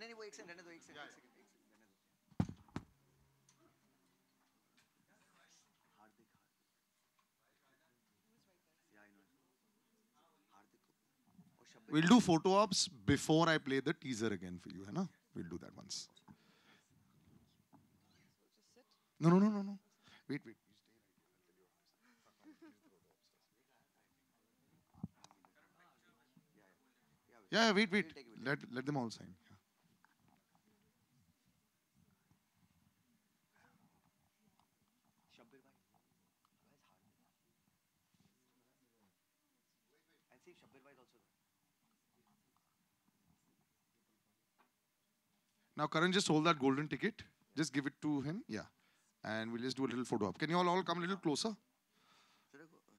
नहीं वो एक सेकंड रहने दो, एक सेकंड रहने दो। हार्दिक और शब्द we'll do photo ops before I play the teaser again for you, है ना? We'll do that once. No. Wait. Yeah, wait. Let them all sign. Yeah. And see if Shabbir bhai is also there. Now, Karan, just hold that golden ticket. Just give it to him. Yeah. And we'll just do a little photo op. Can you all come a little closer?